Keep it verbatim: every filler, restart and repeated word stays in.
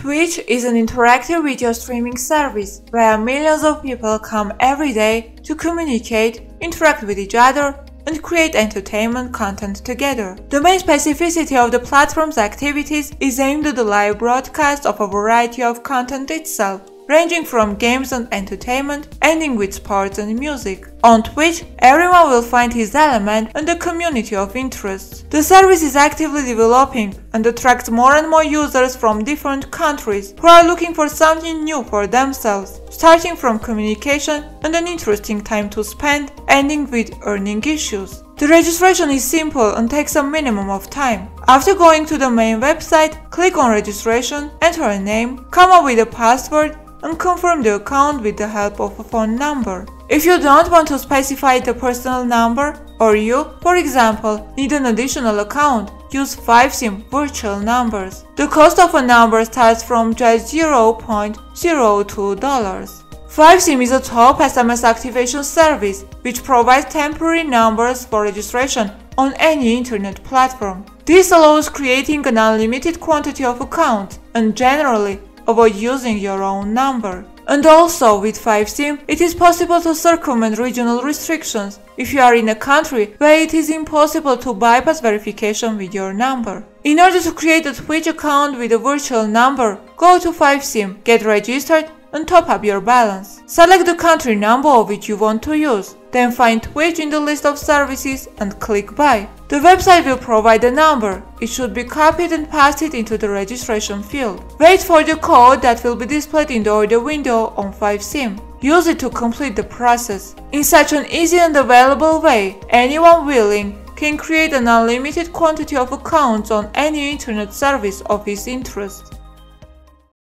Twitch is an interactive video streaming service where millions of people come every day to communicate, interact with each other, and create entertainment content together. The main specificity of the platform's activities is aimed at the live broadcast of a variety of content itself, ranging from games and entertainment, ending with sports and music. On Twitch, everyone will find his element and a community of interests. The service is actively developing and attracts more and more users from different countries who are looking for something new for themselves, starting from communication and an interesting time to spend, ending with earning issues. The registration is simple and takes a minimum of time. After going to the main website, click on registration, enter a name, come up with a password, and confirm the account with the help of a phone number. If you don't want to specify the personal number, or you, for example, need an additional account, use five sim virtual numbers. The cost of a number starts from just zero point zero two dollars. five sim is a top S M S activation service which provides temporary numbers for registration on any internet platform. This allows creating an unlimited quantity of accounts and generally avoid using your own number. And also, with five sim, it is possible to circumvent regional restrictions if you are in a country where it is impossible to bypass verification with your number. In order to create a Twitch account with a virtual number, go to five sim, get registered, and top up your balance. Select the country number of which you want to use, then find Twitch in the list of services and click Buy. The website will provide the number. It should be copied and pasted into the registration field. Wait for the code that will be displayed in the order window on five sim. Use it to complete the process. In such an easy and available way, anyone willing can create an unlimited quantity of accounts on any internet service of his interest.